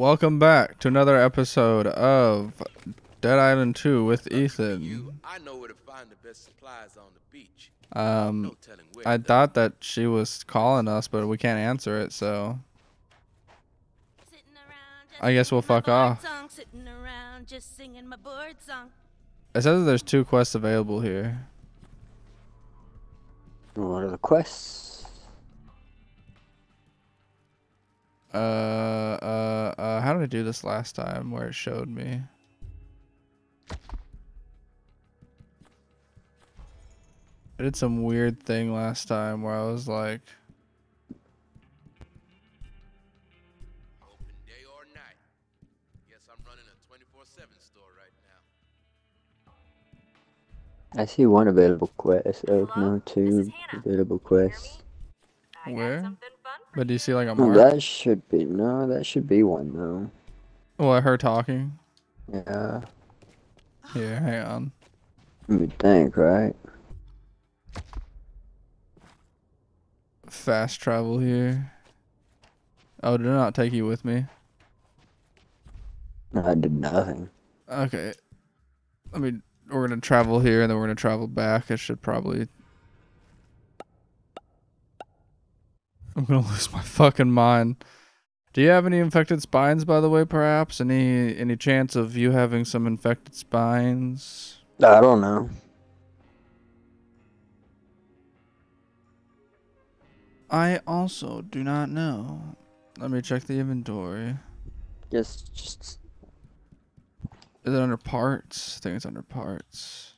Welcome back to another episode of Dead Island 2 with Ethan. I thought that she was calling us, but we can't answer it, so I guess we'll fuck off. It says that there's two quests available here. What are the quests? How did I do this last time where it showed me? I did some weird thing last time where I was like, open day or night. Guess I'm running a 24/7 store right now. I see one available quest. Oh, no, two available quests. Where? But do you see like a mark? That should be that should be one though. What, her talking? Yeah. Here, hang on. You would think, right? Fast travel here. Oh, did I not take you with me? No, I did nothing. Okay. We're gonna travel here and then we're gonna travel back. It should probably. I'm gonna lose my fucking mind. Do you have any infected spines, by the way, perhaps? Any chance of you having some infected spines? I don't know. I also do not know. Let me check the inventory. Yes, just... Is it under parts? I think it's under parts.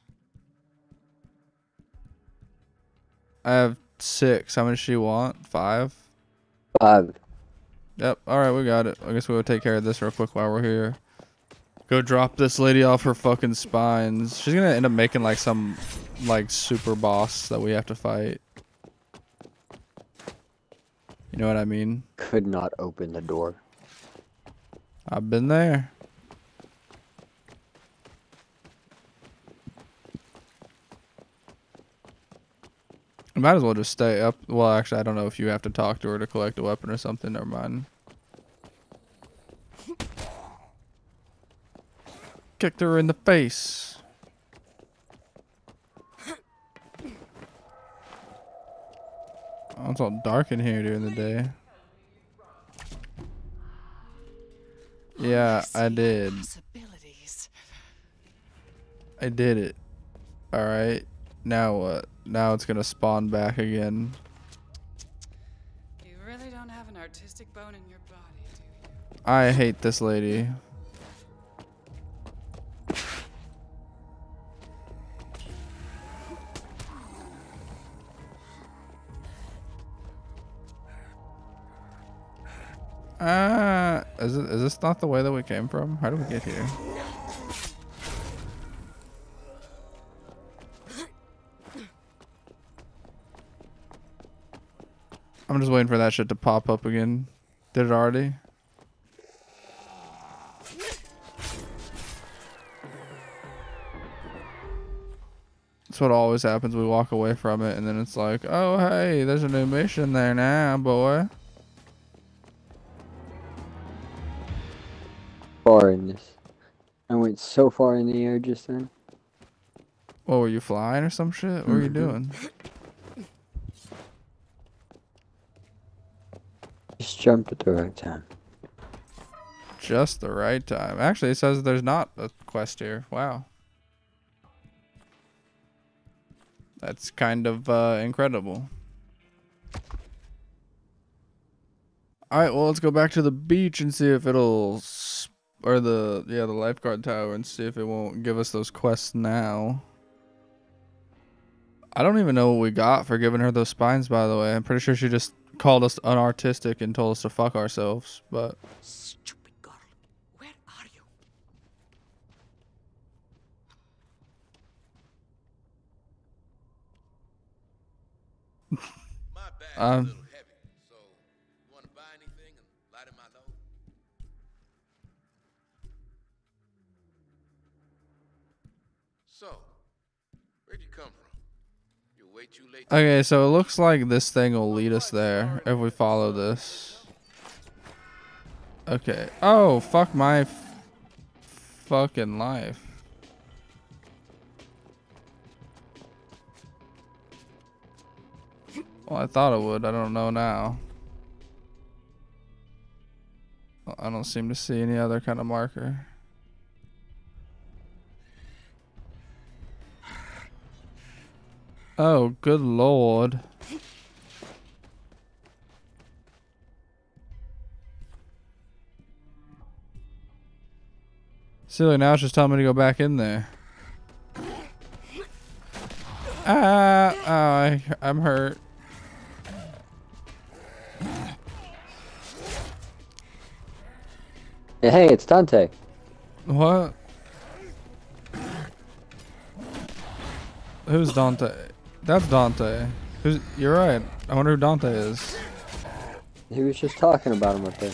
I have 6. How many does she want? 5? 5. Yep. Alright, we got it. I guess we'll take care of this real quick while we're here. Go drop this lady off her fucking spines. She's gonna end up making like some like super boss that we have to fight. You know what I mean? Could not open the door. I've been there. Might as well just stay up. Well, actually, I don't know if you have to talk to her to collect a weapon or something. Never mind. Kicked her in the face. Oh, it's all dark in here during the day. Yeah, I did. I did it. All right. Now what? Now it's gonna spawn back again. You really don't have an artistic bone in your body, do you? I hate this lady. Is this not the way that we came from? How did we get here? I'm just waiting for that shit to pop up again. Did it already? That's what always happens. We walk away from it and then it's like, oh hey, there's a new mission there now, boy. Far in this. I went so far in the air just then. What, were you flying or some shit? What were you doing? Just jumped at the right time. Just the right time. Actually, it says there's not a quest here. Wow. That's kind of incredible. Alright, well, let's go back to the beach and see if it'll... Or the lifeguard tower and see if it won't give us those quests now. I don't even know what we got for giving her those spines, by the way. I'm pretty sure she just... called us unartistic and told us to fuck ourselves, but stupid girl, where are you? My bag's a little heavy, so you want to buy anything and light in my load? So, where'd you come from? Okay, so it looks like this thing will lead us there if we follow this. Okay. Oh, fuck my fucking life. Well, I thought it would. I don't know now. I don't seem to see any other kind of marker. Oh, good lord. Silly, now it's just telling me to go back in there. Ah, oh, I'm hurt. Hey, it's Dante. What? Who's Dante? That's Dante. Who's? You're right. I wonder who Dante is. He was just talking about him up there.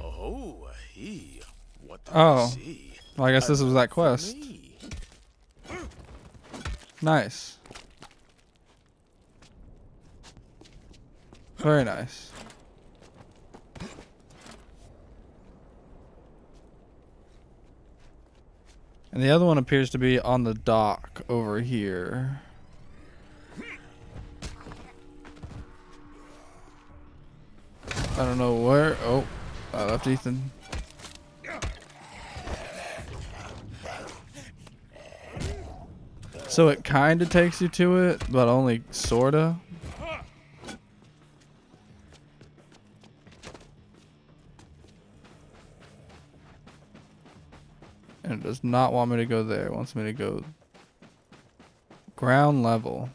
Oh, he. What? Oh. Well, I guess this was that quest. Nice. Very nice. And the other one appears to be on the dock over here. I don't know where. Oh, I left Ethan. So it kind of takes you to it, but only sorta. And it does not want me to go there. It wants me to go ground level.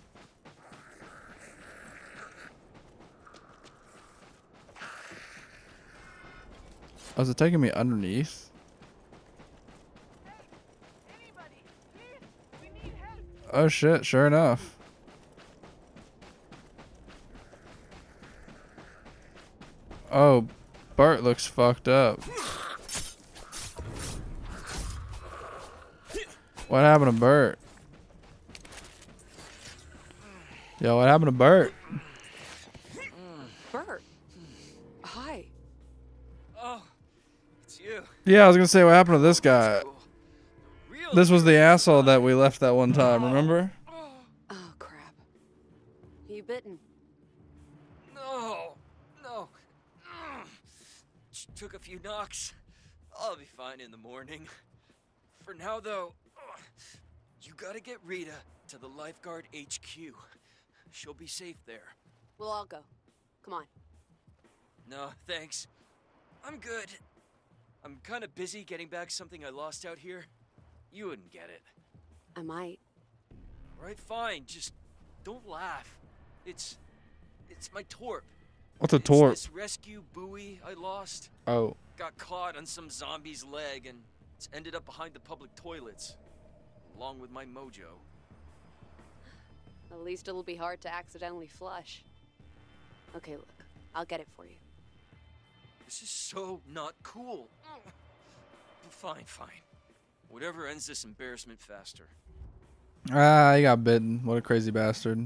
Oh, is it taking me underneath? Hey, anybody, please, we need help. Oh shit, sure enough. Oh, Bert looks fucked up. What happened to Bert? Yo, what happened to Bert? Bert? Hi. Oh, it's you. Yeah, I was gonna say, what happened to this guy? This was the asshole that we left that one time, remember? Oh, crap. You bitten? No, no. Just took a few knocks. I'll be fine in the morning. For now, though, you gotta get Rita to the lifeguard HQ. She'll be safe there. We'll all go. Come on. No, thanks. I'm good. I'm kind of busy getting back something I lost out here. You wouldn't get it. I might. Right, fine. Just don't laugh. It's my torp. What's a torp? It's this rescue buoy I lost. Oh. Got caught on some zombie's leg and it's ended up behind the public toilets. Along with my mojo. At least it'll be hard to accidentally flush. Okay, look, I'll get it for you. This is so not cool. Fine, fine. Whatever ends this embarrassment faster. Ah, he got bitten. What a crazy bastard.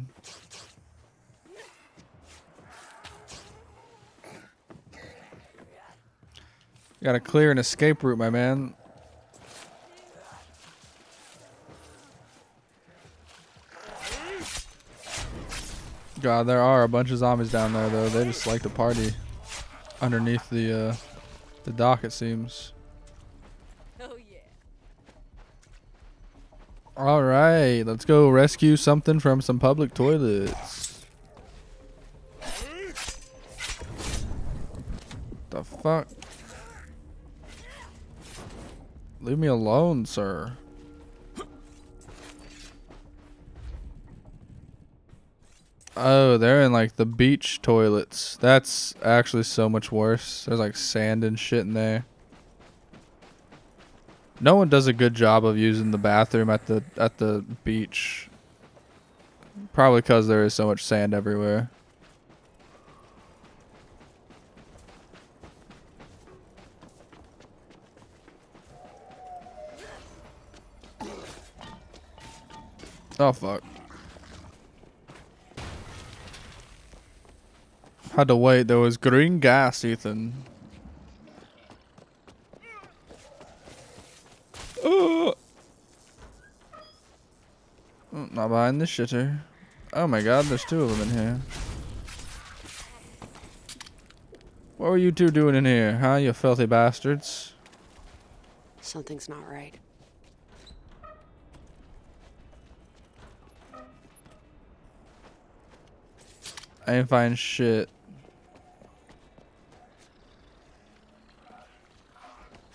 Gotta clear an escape route, my man. God, there are a bunch of zombies down there, though. They just like to party underneath the dock, it seems. Oh, yeah. All right, let's go rescue something from some public toilets. The fuck? Leave me alone, sir. Oh, they're in like the beach toilets. That's actually so much worse. There's like sand and shit in there. No one does a good job of using the bathroom at the beach. Probably because there is so much sand everywhere. Oh fuck. Had to wait. There was green gas, Ethan. Oh, not behind the shitter. Oh my god, there's two of them in here. What were you two doing in here, huh, you filthy bastards? Something's not right. I ain't find shit.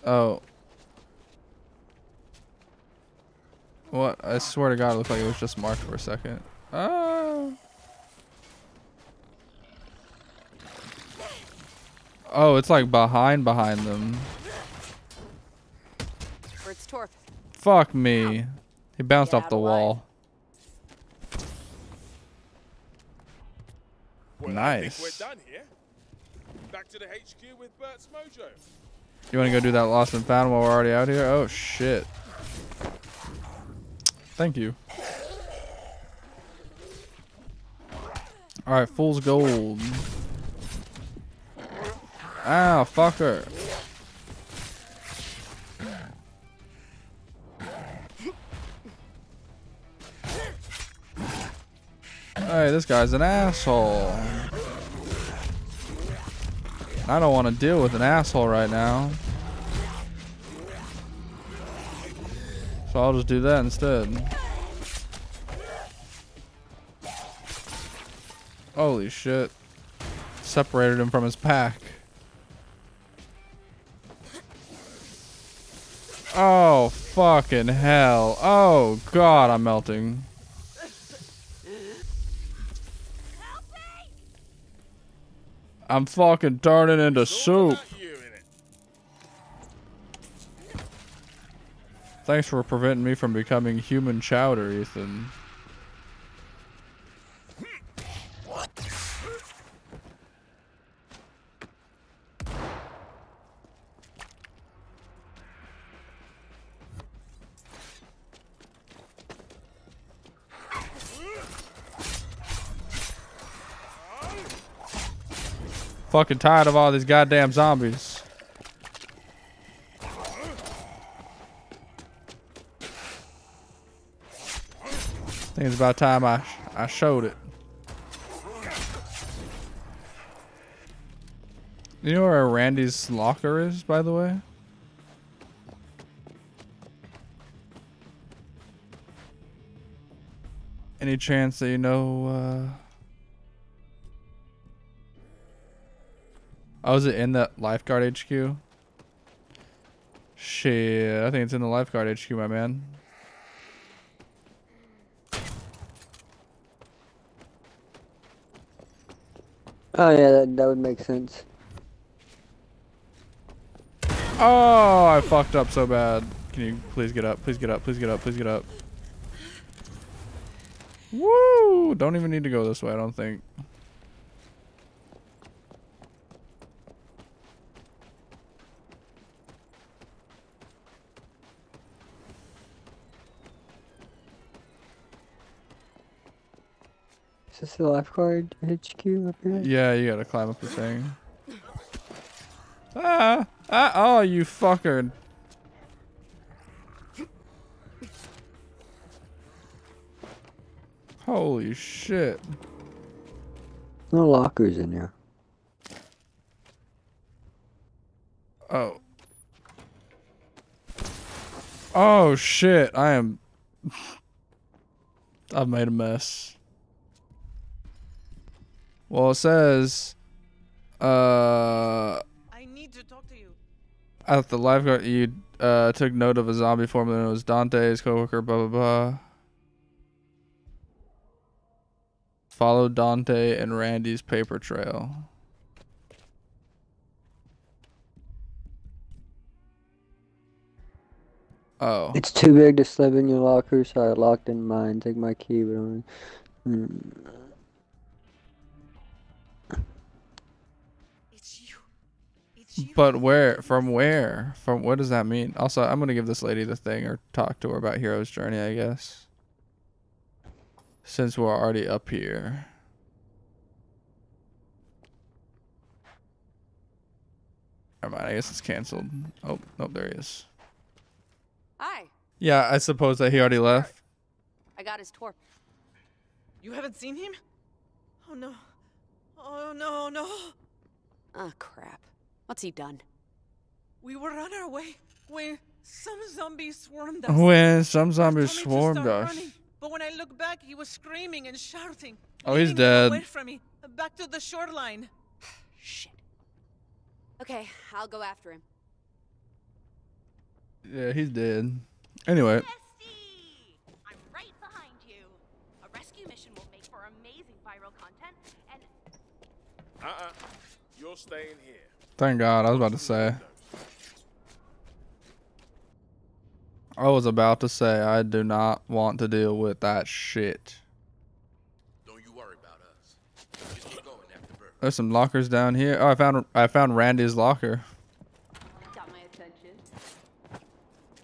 Oh. What? I swear to God, it looked like it was just marked for a second. Ah. Oh, it's like behind them. It's Torp. Fuck me. He bounced off the wall. Well, nice. I think we're done here. Back to the HQ with Bert's mojo. You want to go do that lost and found while we're already out here? Oh shit. Thank you. All right, fool's gold. Ow, fucker. Hey, this guy's an asshole. I don't want to deal with an asshole right now. So I'll just do that instead. Holy shit. Separated him from his pack. Oh, fucking hell. Oh, God, I'm melting. I'm fucking turning into soup. Thanks for preventing me from becoming human chowder, Ethan. Fucking tired of all these goddamn zombies. I think it's about time I showed it. You know where Randy's locker is, by the way? Any chance that you know? Oh, is it in the lifeguard HQ? Shit, I think it's in the lifeguard HQ, my man. Oh yeah, that would make sense. Oh, I fucked up so bad. Can you please get up? Please get up, please get up, please get up. Woo! Don't even need to go this way, I don't think. Is this the lifeguard HQ up here? Yeah, you gotta climb up the thing. Ah! Ah! Oh, you fucker! Holy shit! No lockers in here. Oh. Oh shit! I am. I've made a mess. Well, it says, I need to talk to you. At the lifeguard, you took note of a zombie form, and it was Dante's coworker. Blah blah blah. Follow Dante and Randy's paper trail. Oh. It's too big to slip in your locker, so I locked in mine. Take my key, but I'm. But where? From where? From what does that mean? Also, I'm gonna give this lady the thing or talk to her about Hero's Journey, I guess. Since we're already up here. Never mind. I guess it's canceled. Oh, nope, there he is. Hi. Yeah, I suppose that he already left. I got his torp. You haven't seen him? Oh no. Oh no, no. Ah, crap. What's he done? We were on our way when some zombie swarmed us. Running, but when I look back, he was screaming and shouting. Oh, he's dead. Away from me, back to the shoreline. Shit. Okay, I'll go after him. Yeah, he's dead. Anyway. Jesse! I'm right behind you. A rescue mission will make for amazing viral content and... You're staying here. Thank God, I was about to say. I do not want to deal with that shit. Don't you worry about us. Just keep going after Bert. There's some lockers down here. Oh, I found Randy's locker. Got my attention.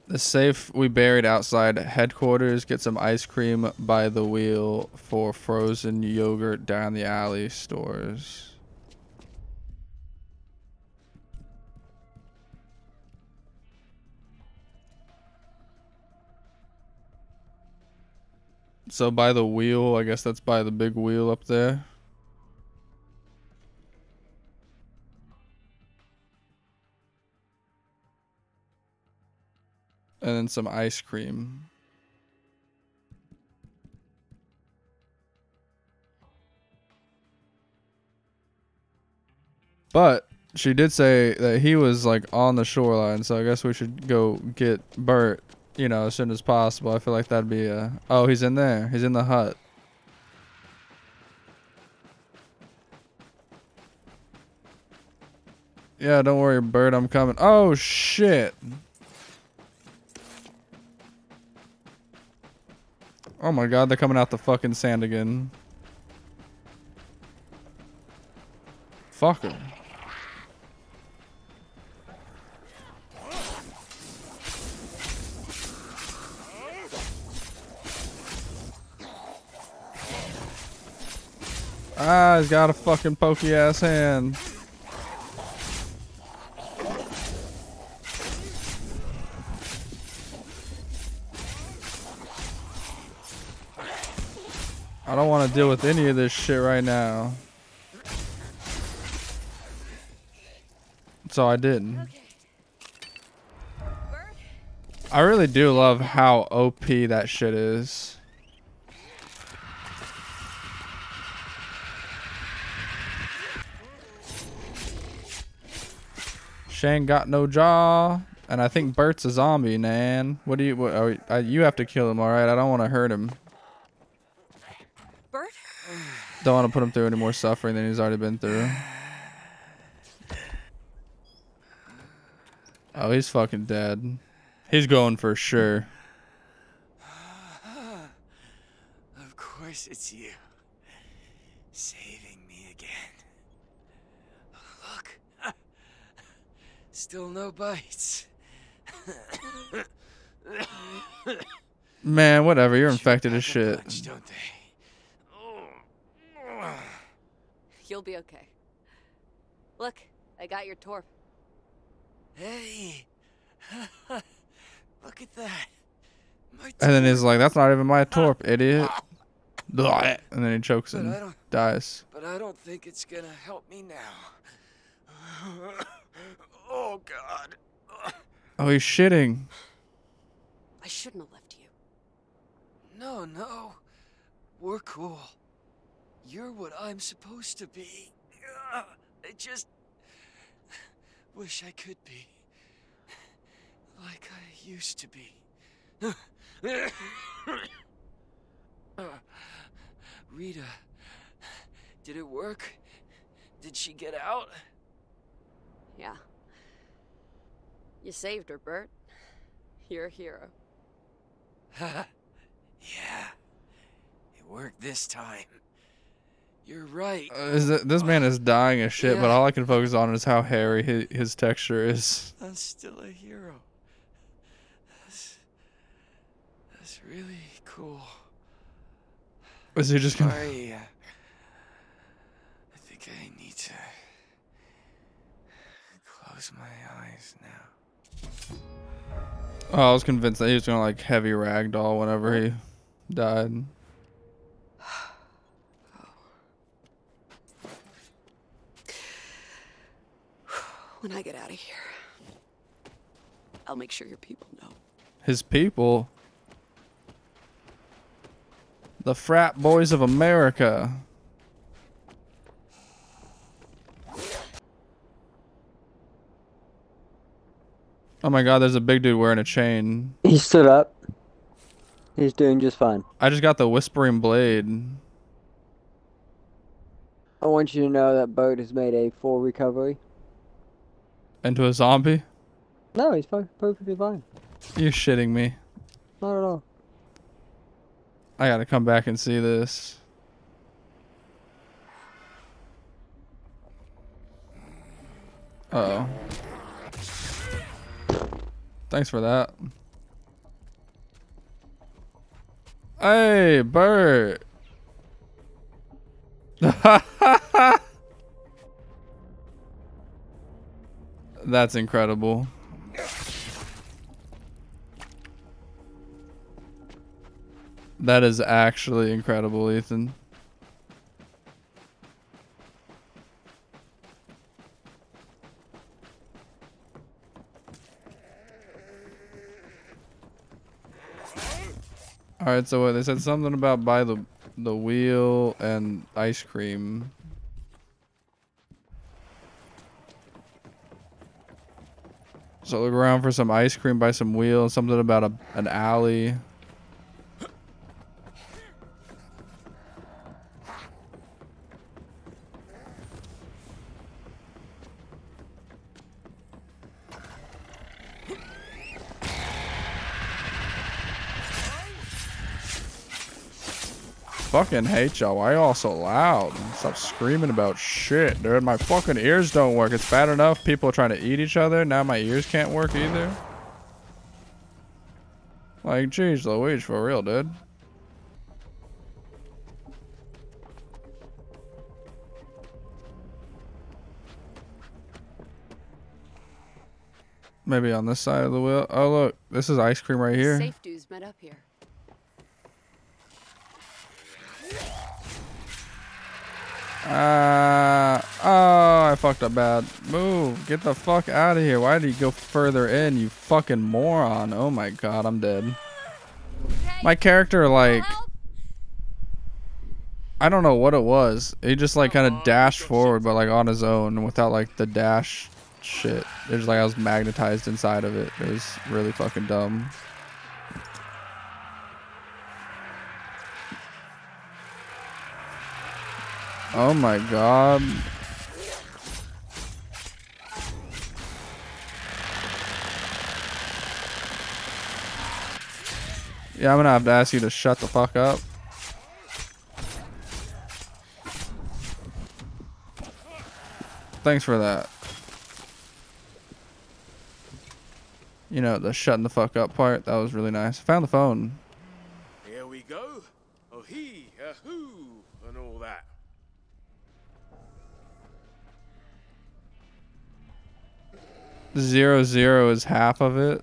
The safe we buried outside headquarters. Get some ice cream by the wheel for frozen yogurt down the alley stores. So by the wheel, I guess that's by the big wheel up there. And then some ice cream. But she did say that he was like on the shoreline, so I guess we should go get Bert. You know, as soon as possible. I feel like that'd be a... Oh, he's in there. He's in the hut. Yeah, don't worry, Bert. I'm coming. Oh, shit. Oh, my God. They're coming out the fucking sand again. Fucker. Ah, he's got a fucking pokey ass hand. I don't want to deal with any of this shit right now. So I didn't. I really do love how OP that shit is. Shane got no jaw, and I think Bert's a zombie, man. What do you? You have to kill him, all right? I don't want to hurt him. Bert? Don't want to put him through any more suffering than he's already been through. Oh, he's fucking dead. He's going for sure. Of course, it's you. Saving me again. Still no bites. Man, whatever. You're infected as shit. Much, don't they? You'll be okay. Look, I got your torp. Hey, look at that. And then he's like, "That's not even my torp, idiot." And then he chokes and dies. But I don't think it's gonna help me now. Oh, God. Oh, he's shitting. I shouldn't have left you. No, no. We're cool. You're what I'm supposed to be. I just wish I could be like I used to be. Rita, did it work? Did she get out? Yeah. You saved her, Bert. You're a hero. Yeah. It worked this time. You're right. This man is dying as shit, but all I can focus on is how hairy his texture is. I'm still a hero. That's really cool. Is he just gonna... I think I need to... close my eyes now. Oh, I was convinced that he was gonna like heavy ragdoll whenever he died. When I get out of here, I'll make sure your people know. His people? The frat boys of America. Oh my god, there's a big dude wearing a chain. He stood up. He's doing just fine. I just got the whispering blade. I want you to know that Bert has made a full recovery. Into a zombie? No, he's perfectly fine. You're shitting me. Not at all. I gotta come back and see this. Uh oh. Thanks for that. Hey, Bert. That's incredible. That is actually incredible, Ethan. All right, so they said something about buy the wheel and ice cream. So look around for some ice cream, buy some wheel, something about an alley. Fucking hate y'all. Why y'all so loud? Stop screaming about shit, dude. My fucking ears don't work. It's bad enough people are trying to eat each other. Now my ears can't work either. Like, jeez Louise, for real, dude. Maybe on this side of the wheel. Oh look, this is ice cream right here. Safe dudes met up here. Oh, I fucked up bad. Move. Get the fuck out of here. Why did you go further in, you fucking moron? Oh my god, I'm dead. My character, like, I don't know what it was. He just like kind of dashed forward, but like on his own without like the dash shit. It was like I was magnetized inside of it. It was really fucking dumb. Oh my god. Yeah, I'm gonna have to ask you to shut the fuck up. Thanks for that. You know, the shutting the fuck up part, that was really nice. Found the phone. Here we go. Oh he, a who, and all that. Zero, 0 is half of it.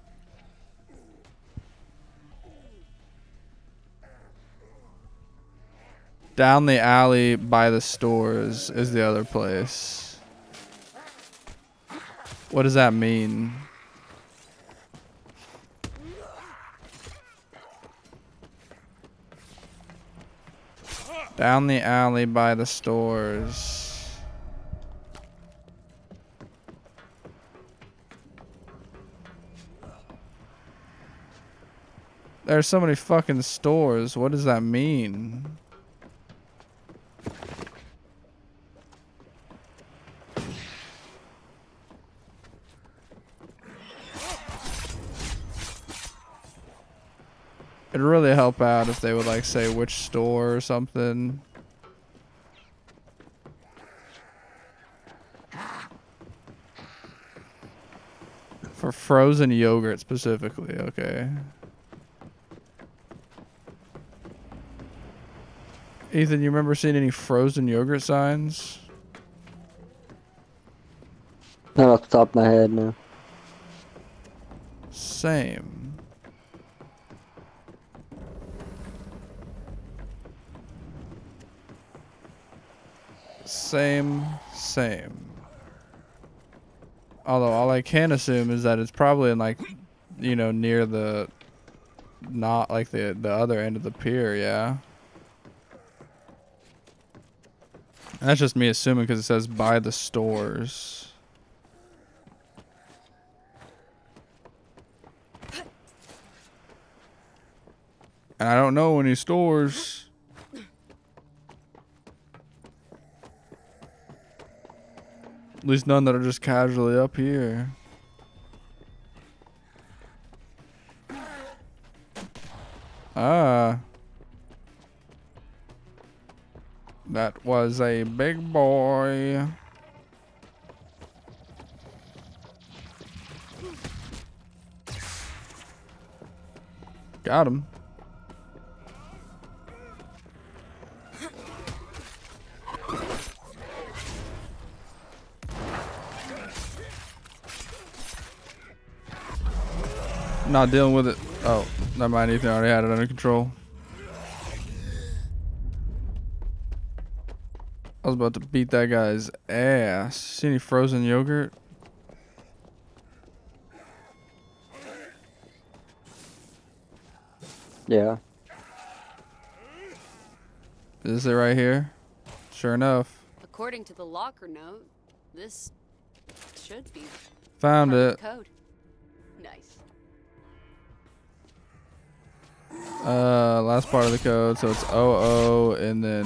Down the alley by the stores is the other place. What does that mean? Down the alley by the stores. There's so many fucking stores. What does that mean? It'd really help out if they would like say which store or something. For frozen yogurt specifically, okay. Ethan, you remember seeing any frozen yogurt signs? Not off the top of my head, no. Same. Same, same. Although all I can assume is that it's probably in, like, you know, near the, not like the other end of the pier, yeah. That's just me assuming because it says by the stores. And I don't know any stores. At least none that are just casually up here. Ah. That was a big boy. Got him. Not dealing with it. Oh, never mind. Ethan already had it under control. I was about to beat that guy's ass. See any frozen yogurt? Yeah. Is it right here? Sure enough. According to the locker note, this should be. Found it. Code. Nice. Last part of the code, so it's 00 and then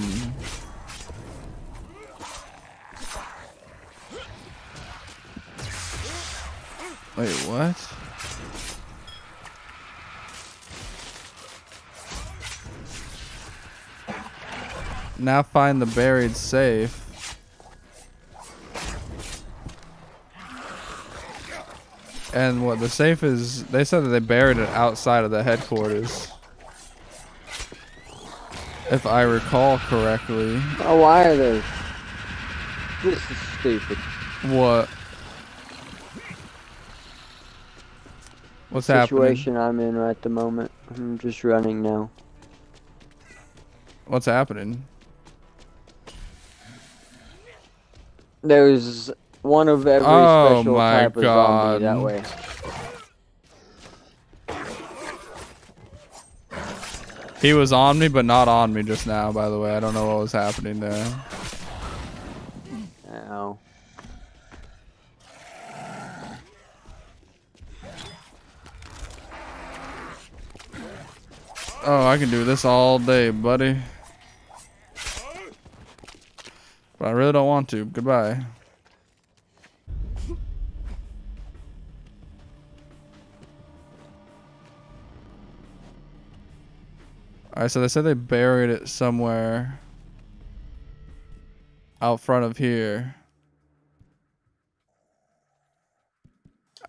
wait, what? Now find the buried safe. And what the safe is, they said that they buried it outside of the headquarters. If I recall correctly. Oh, why are they? This is stupid. What? What's happening? The situation I'm in right at the moment. I'm just running now. What's happening? There's one of every special type of zombie that way. He was on me, but not on me just now, by the way. I don't know what was happening there. Ow. Oh, I can do this all day, buddy. But I really don't want to. Goodbye. Alright, so they said they buried it somewhere out front of here.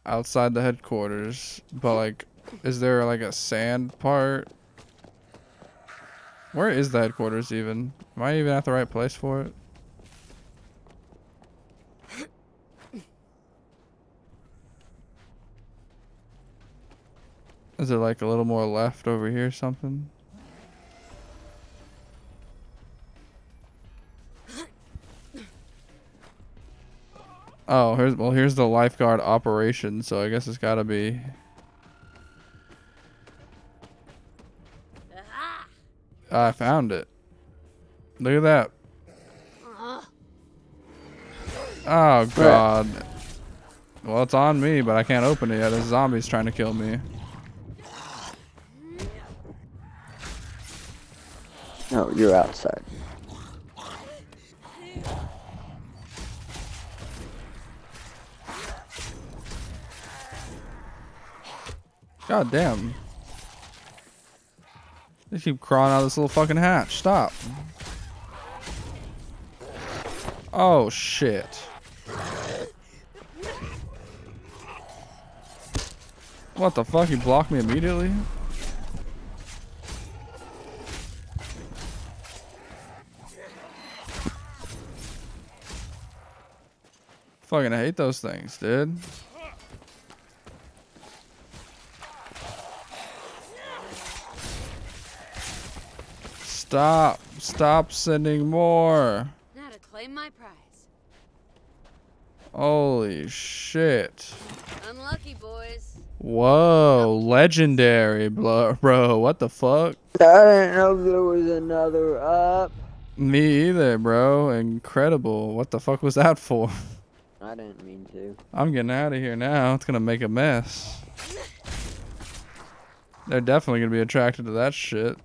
Outside the headquarters. But, like, is there, like, a sand part? Where is the headquarters even? Am I even at the right place for it? Is there, like, a little more left over here or something? Oh, here's, well, here's the lifeguard operation, so I guess it's gotta be. I found it. Look at that. Oh, God. Well, it's on me, but I can't open it yet. This zombie's trying to kill me. No, you're outside. God damn. They keep crawling out of this little fucking hatch. Stop. Oh, shit. What the fuck? You blocked me immediately? fucking hate those things, dude. Stop. Stop sending more. Now to claim my prize. Holy shit. Unlucky, boys. Whoa, legendary, bro. What the fuck? I didn't know there was another up. Me either, bro. Incredible. What the fuck was that for? I didn't mean to. I'm getting out of here now. It's gonna make a mess. They're definitely gonna be attracted to that shit.